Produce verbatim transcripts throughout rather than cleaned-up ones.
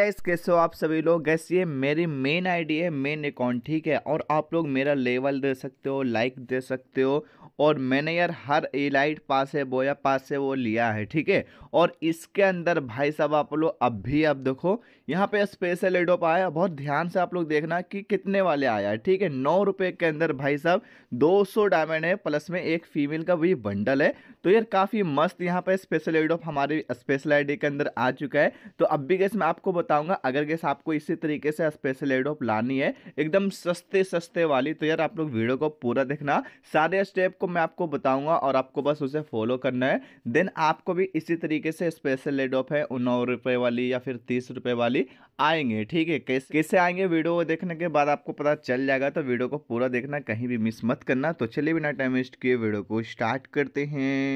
Guys कैसे हो आप सभी लोग। गाइस ये मेरी मेन आईडी है, मेन अकाउंट, ठीक है। और आप लोग मेरा लेवल दे सकते हो, लाइक दे सकते हो। और मैंने यार हर एलाइट पास है बोया पास से वो लिया है, ठीक है। और इसके अंदर भाई साहब आप लोग अब भी अब देखो यहाँ पे स्पेशल एडोप आया, बहुत ध्यान से आप लोग देखना कि कितने वाले आया है, ठीक है। नौ रुपये के अंदर भाई साहब दो सौ डायमंड है, प्लस में एक फीमेल का भी बंडल है। तो यार काफ़ी मस्त यहाँ पे स्पेशल एडोप हमारी स्पेशल आई डी के अंदर आ चुका है। तो अब भी गैस मैं आपको बताऊंगा, अगर गैस आपको इसी तरीके से स्पेशल एडोप लानी है एकदम सस्ते सस्ते वाली, तो यार आप लोग वीडियो को पूरा देखना, सारे स्टेप को मैं आपको बताऊंगा और आपको बस उसे फॉलो करना है। देन आपको भी इसी तरीके से स्पेशल एडोप है नौ रुपये वाली या फिर तीस रुपये वाली आएंगे, ठीक है। कैसे कैसे आएंगे वीडियो देखने के बाद आपको पता चल जाएगा, तो वीडियो को पूरा देखना, कहीं भी मिस मत करना। तो चलिए बिना टाइम वेस्ट किए वीडियो को स्टार्ट करते हैं।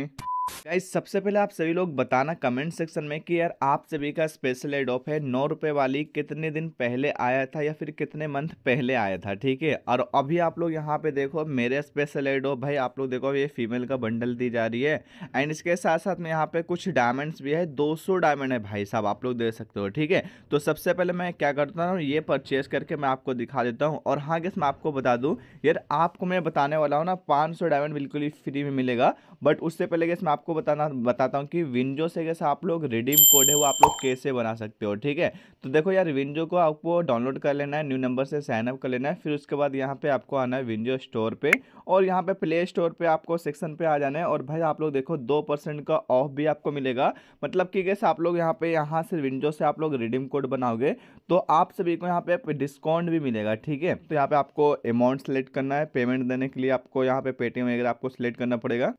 गाइस सबसे पहले आप सभी लोग बताना कमेंट सेक्शन में कि यार आप सभी का स्पेशल एडोप है नौ रुपये वाली कितने दिन पहले आया था या फिर कितने मंथ पहले आया था, ठीक है। और अभी आप लोग यहाँ पे देखो मेरे स्पेशल एडोप भाई, आप लोग देखो ये फीमेल का बंडल दी जा रही है। एंड इसके साथ साथ में यहाँ पे कुछ डायमंड्स भी है, दो सौ डायमंड है भाई साहब, आप लोग दे सकते हो, ठीक है। तो सबसे पहले मैं क्या करता हूँ, ये परचेज करके मैं आपको दिखा देता हूँ। और हाँ गाइस मैं आपको बता दूँ यार, आपको मैं बताने वाला हूँ ना पाँच सौ डायमंड बिल्कुल ही फ्री में मिलेगा। बट उससे पहले गाइस आपको बताना बताता हूँ कि विंजो से कैसे आप लोग रिडीम कोड है वो आप लोग कैसे बना सकते हो, ठीक है। तो देखो यार विंजो को आपको डाउनलोड कर लेना है, न्यू नंबर से साइन अप कर लेना है। फिर उसके बाद यहाँ पे आपको आना है विंजो स्टोर पे, और यहाँ पे प्ले स्टोर पे आपको सेक्शन पे आ जाना है। और भाई आप लोग देखो दो परसेंट का ऑफ भी आपको मिलेगा, मतलब कि कैसे आप लोग यहाँ पे यहाँ से विंजो से आप लोग रिडीम कोड बनाओगे तो आप सभी को यहाँ पे डिस्काउंट भी मिलेगा, ठीक है। तो यहाँ पे आपको अमाउंट सेलेक्ट करना है, पेमेंट देने के लिए आपको यहाँ पे पेटीएम वगैरह आपको सेलेक्ट करना पड़ेगा।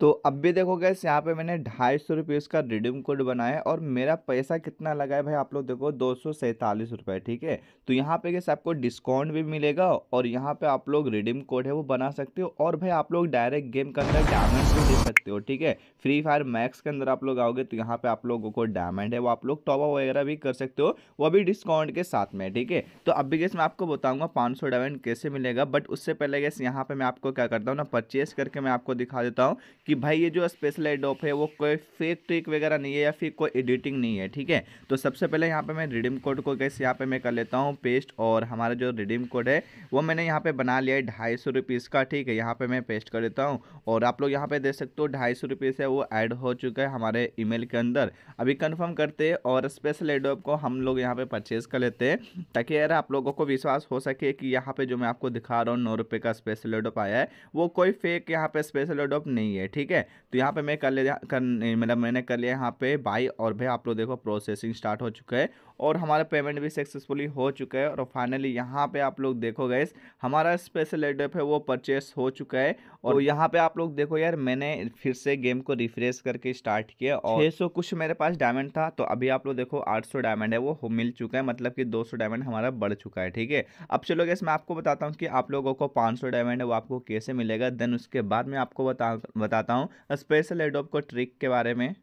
तो अब भी देखो गैस यहाँ पे मैंने ढाई सौ रुपये उसका रिडीम कोड बनाया और मेरा पैसा कितना लगा है भाई, आप लोग देखो दो सौ सैंतालीस रुपये, ठीक है। तो यहाँ पे गैस आपको डिस्काउंट भी मिलेगा और यहाँ पे आप लोग रिडीम कोड है वो बना सकते हो। और भाई आप लोग डायरेक्ट गेम के अंदर डायमंड भी दे सकते हो, ठीक है। फ्री फायर मैक्स के अंदर आप लोग आओगे तो यहाँ पर आप लोगों को डायमंड है वो आप लोग टॉप अप वगैरह भी कर सकते हो, वो भी डिस्काउंट के साथ में, ठीक है। तो अब भी गैस मैं आपको बताऊँगा पाँच सौ डायमंड कैसे मिलेगा। बट उससे पहले गैस यहाँ पर मैं आपको क्या करता हूँ ना, परचेस करके मैं आपको दिखा देता हूँ कि भाई ये जो स्पेशल एडोप है वो कोई फेक ट्रिक वगैरह नहीं है या फिर कोई एडिटिंग नहीं है, ठीक है। तो सबसे पहले यहाँ पे मैं रिडीम कोड को कैसे यहाँ पे मैं कर लेता हूँ पेस्ट, और हमारा जो रिडीम कोड है वो मैंने यहाँ पे बना लिया है ढाई सौ रुपीज़ का, ठीक है। यहाँ पे मैं पेस्ट कर देता हूँ और आप लोग यहाँ पे देख सकते हो ढाई सौ रुपीज़ है वो ऐड हो चुका है हमारे ईमेल के अंदर। अभी कन्फर्म करते हैं और स्पेशल एडोप को हम लोग यहाँ पर परचेज़ कर लेते हैं, ताकि यार आप लोगों को विश्वास हो सके कि यहाँ पर जो मैं आपको दिखा रहा हूँ नौ रुपये का स्पेशल एडोप आया है वो कोई फेक यहाँ पर स्पेशल एडोप नहीं है, ठीक है। तो यहाँ पे मैं कर लिया कर मतलब मैंने कर लिया यहाँ पे बाई, और भाई आप लोग देखो प्रोसेसिंग स्टार्ट हो चुका है और हमारा पेमेंट भी सक्सेसफुली हो चुका है। और फाइनली यहाँ पे आप लोग देखो गाइस हमारा स्पेशल एडोप है वो परचेस हो चुका है। और यहाँ पे आप लोग देखो यार मैंने फिर से गेम को रिफ्रेश करके स्टार्ट किया और छः सौ कुछ मेरे पास डायमंड था, तो अभी आप लोग देखो आठ सौ डायमंड है वो मिल चुका है, मतलब कि दो सौ डायमंड हमारा बढ़ चुका है, ठीक है। अब चलो गाइस मैं आपको बताता हूँ कि आप लोगों को पाँच सौ डायमंड है वो आपको कैसे मिलेगा। देन उसके बाद मैं आपको बता बताता हूँ स्पेशल एडोप को ट्रिक के बारे में।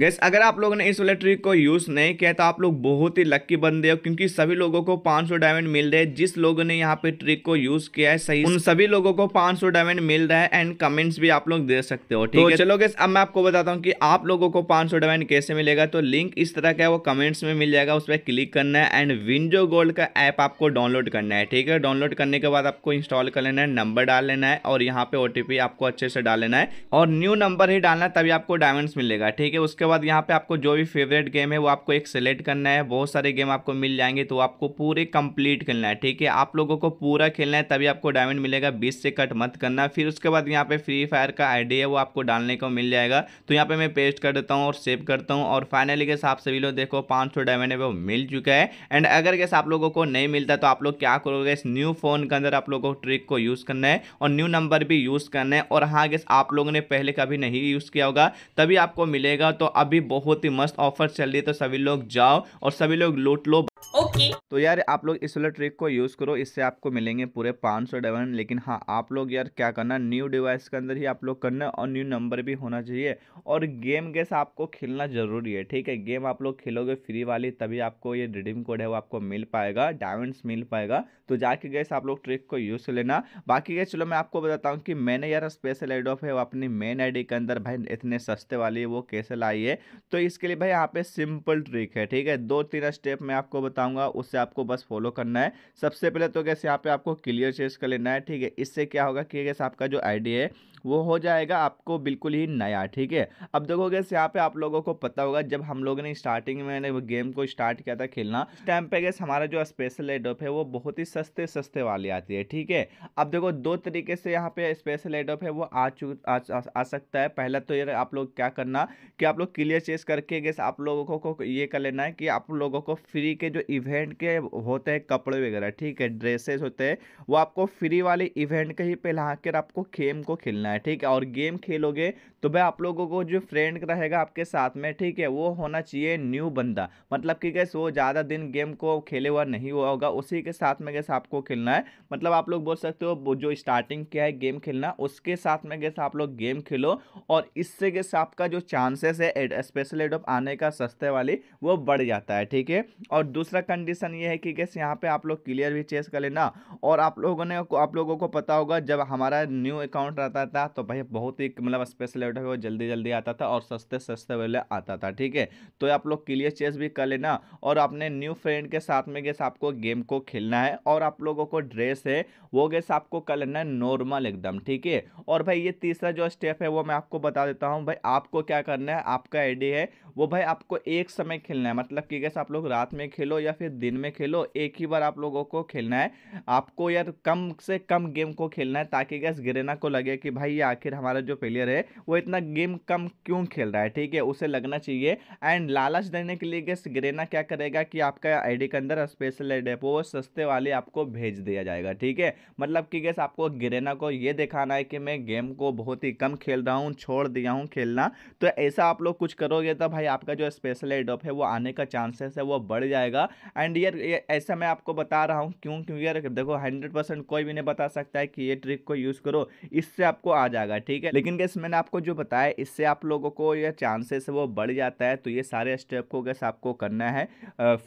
गैस अगर आप लोगों ने इस वाले ट्रिक को यूज़ नहीं किया तो आप लोग बहुत ही लक्की बंदे हो, क्योंकि सभी लोगों को पाँच सौ डायमंड मिल रहे हैं। जिस लोगों ने यहाँ पे ट्रिक को यूज़ किया है सही, उन सभी लोगों को पाँच सौ डायमंड मिल रहा है। एंड कमेंट्स भी आप लोग दे सकते हो, ठीक है। तो चलो गैस अब मैं आपको बताता हूँ कि आप लोगों को पाँच सौ डायमंड कैसे मिलेगा। तो लिंक इस तरह का है वो कमेंट्स में मिल जाएगा, उस पर क्लिक करना है। एंड विंजो गोल्ड का ऐप आपको डाउनलोड करना है, ठीक है। डाउनलोड करने के बाद आपको इंस्टॉल कर लेना है, नंबर डाल लेना है और यहाँ पे ओ टी पी आपको अच्छे से डाल लेना है और न्यू नंबर ही डालना है, तभी आपको डायमंड्स मिलेगा, ठीक है। उसके बाद यहाँ पे आपको जो भी फेवरेट गेम है वो आपको एक सेलेक्ट करना है। बहुत सारे गेम आपको मिल जाएंगे तो आपको पूरे कंप्लीट खेलना है, ठीक है। आप लोगों को पूरा खेलना है तभी आपको डायमंड मिलेगा, बीस से कट मत करना। फिर उसके बाद यहाँ पे फ्री फायर का आईडी है वो आपको डालने को मिल जाएगा, तो यहाँ पे मैं पेस्ट कर देता हूँ और सेव करता हूँ। और फाइनली गैस आप सभी लोग देखो पाँच सौ डायमंड है वो मिल चुका है। एंड अगर गैस आप लोगों को नहीं मिलता तो आप लोग क्या करोगे, इस न्यू फोन के अंदर आप लोगों को ट्रिक को यूज़ करना है और न्यू नंबर भी यूज़ करना है। और हाँ गैस आप लोगों ने पहले कभी नहीं यूज़ किया होगा तभी आपको मिलेगा। तो अभी बहुत ही मस्त ऑफर चल रही है, तो सभी लोग जाओ और सभी लोग लूट लो, ओके। की। तो यार आप लोग इस वाले ट्रिक को यूज करो, इससे आपको मिलेंगे पूरे पाँच सौ डायमंड। लेकिन हाँ आप लोग यार क्या करना, न्यू डिवाइस के अंदर ही आप लोग करना और न्यू नंबर भी होना चाहिए और गेम के साथ आपको खेलना जरूरी है। ठीक है, गेम आप लोग खेलोगे फ्री वाली तभी आपको ये रिडीम कोड है वो आपको मिल पाएगा, डायमंड्स मिल पाएगा। तो जाके गैस आप लोग ट्रिक को यूज कर लेना। बाकी गैस चलो मैं आपको बताता हूँ कि मैंने यार स्पेशल एड ऑफ है वो अपनी मेन आई डी के अंदर भाई इतने सस्ते वाली है वो कैसे लाई है। तो इसके लिए भाई यहाँ पे सिंपल ट्रिक है। ठीक है, दो तीन स्टेप मैं आपको बताऊंगा, उससे आपको बस फॉलो करना है। सबसे पहले तो गैस यहाँ पे आपको क्लियर चेंज कर लेना है। ठीक है, इससे क्या होगा कि गैस आपका जो आई डी है वो हो जाएगा आपको बिल्कुल ही नया। ठीक है, अब देखो गैस यहाँ पे आप लोगों को पता होगा जब हम लोगों ने स्टार्टिंग में गेम को स्टार्ट किया था खेलना, उस टाइम पे गैस हमारा जो स्पेशल एडोप है वो बहुत ही सस्ते सस्ते वाली आती है। ठीक है, अब देखो दो तरीके से यहाँ पे स्पेशल एडोप है वो आ चुक आ, आ, आ सकता है। पहला तो यार आप लोग क्या करना कि आप लोग क्लियर चेस करके गैस आप लोगों को ये कर लेना है कि आप लोगों को फ्री के जो इवेंट के होते हैं कपड़े वगैरह, ठीक है, ड्रेसेस होते हैं, वो आपको फ्री वाले इवेंट के ही पहला कर आपको गेम को खेलना है। ठीक है, और गेम खेलोगे तो भाई आप लोगों को जो फ्रेंड रहेगा आपके साथ में, ठीक है, वो होना चाहिए न्यू बंदा, मतलब कि गैस वो ज़्यादा दिन गेम को खेले हुआ नहीं हुआ होगा, उसी के साथ में गैस आपको खेलना है। मतलब आप लोग बोल सकते हो जो स्टार्टिंग क्या है गेम खेलना, उसके साथ में गैस आप लोग गेम खेलो और इससे गैस आपका जो चांसेस है स्पेशल एड ऑफ आने का सस्ते वाली वो बढ़ जाता है। ठीक है, और दूसरा कंडीशन ये है कि गैस यहाँ पर आप लोग क्लियर भी चेस कर लेना। और आप लोगों ने आप लोगों को पता होगा जब हमारा न्यू अकाउंट रहता था तो भाई बहुत ही मतलब स्पेशल एड ऑफ वो जल्दी जल्दी आता था और सस्ते सस्ते वाले आता था। ठीक है, तो आप लोग क्लियर चेस भी कर लेना और अपने न्यू फ्रेंड के साथ में गैस आपको गेम को खेलना है। और आप लोगों को ड्रेस है वो गैस आपको कर लेना है नॉर्मल एकदम। ठीक है, और भाई ये तीसरा जो स्टेप है वो मैं आपको बता देता हूँ। भाई आपको क्या करना है, आपका आईडी है वो भाई आपको एक समय खेलना है, मतलब कि गैस आप लोग रात में खेलो या फिर दिन में खेलो, एक ही बार आप लोगों को खेलना है। आपको यार कम से कम गेम को खेलना है ताकि गैस गिरेना को लगे कि भाई ये आखिर हमारा जो प्लेयर है वो इतना गेम कम क्यों खेल रहा है। ठीक है, उसे लगना चाहिए। एंड लालच देने के लिए गैस ग्रेना क्या करेगा कि आपका आईडी के अंदर स्पेशल एड एप वो सस्ते वाले आपको भेज दिया जाएगा। ठीक है, मतलब कि गैस आपको ग्रेना को ये दिखाना है कि मैं गेम को बहुत ही कम खेल रहा हूँ, छोड़ दिया हूँ खेलना। तो ऐसा आप लोग कुछ करोगे तो भाई आपका जो स्पेशल एड एप है वो आने का चांसेस है वो बढ़ जाएगा। एंड यार ऐसा मैं आपको बता रहा हूँ क्यों, क्योंकि यार देखो हंड्रेड परसेंट कोई भी नहीं बता सकता है कि ये ट्रिक को यूज़ करो इससे आपको आ जाएगा। ठीक है, लेकिन गैस मैंने आपको जो बताया इससे आप लोगों को यह चांसेस वो बढ़ जाता है। तो ये सारे स्टेप को गैस आपको करना है,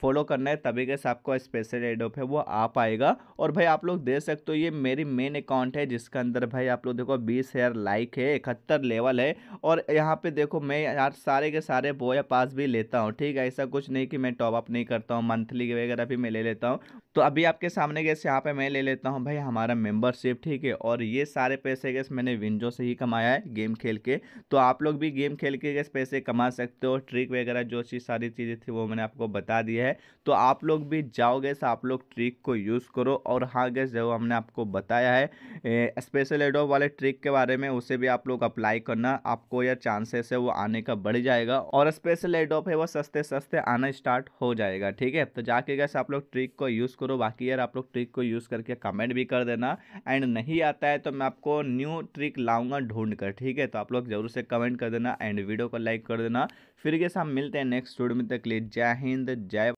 फॉलो करना है, तभी गैस आपको स्पेशल एड ऑफ है वो आ पाएगा। और भाई आप लोग देख सकते हो ये मेरी मेन अकाउंट है जिसके अंदर भाई आप लोग देखो बीस यार लाइक है, इकहत्तर लेवल है। और यहाँ पे देखो मैं यार सारे के सारे बोया पास भी लेता हूँ। ठीक है, ऐसा कुछ नहीं कि मैं टॉप अप नहीं करता हूँ, मंथली वगैरह भी मैं ले लेता हूँ। तो अभी आपके सामने गैस यहाँ पे मैं ले लेता हूँ भाई हमारा मेंबरशिप। ठीक है, और ये सारे पैसे गैस मैंने विंजो से ही कमाया है गेम खेल के। तो आप लोग भी गेम खेल के गैस पैसे कमा सकते हो। ट्रिक वगैरह जो चीज़ सारी चीज़ें थी वो मैंने आपको बता दी है। तो आप लोग भी जाओ गैस, आप लोग ट्रिक को यूज़ करो। और हाँ गैस जो हमने आपको बताया है स्पेशल एड ऑफ वाले ट्रिक के बारे में, उसे भी आप लोग अप्लाई करना, आपको यह चांसेस है वो आने का बढ़ जाएगा और स्पेशल एड ऑफ है वो सस्ते सस्ते आना स्टार्ट हो जाएगा। ठीक है, तो जाके गैस आप लोग ट्रिक को यूज़ करो। बाकी यार आप लोग ट्रिक को यूज़ करके कमेंट भी कर देना। एंड नहीं आता है तो मैं आपको न्यू ट्रिक लाऊंगा ढूंढ कर। ठीक है, तो आप लोग जरूर से कमेंट कर देना एंड वीडियो को लाइक कर देना। फिर के साथ मिलते हैं नेक्स्ट वीडियो में, तक ले जय हिंद जय।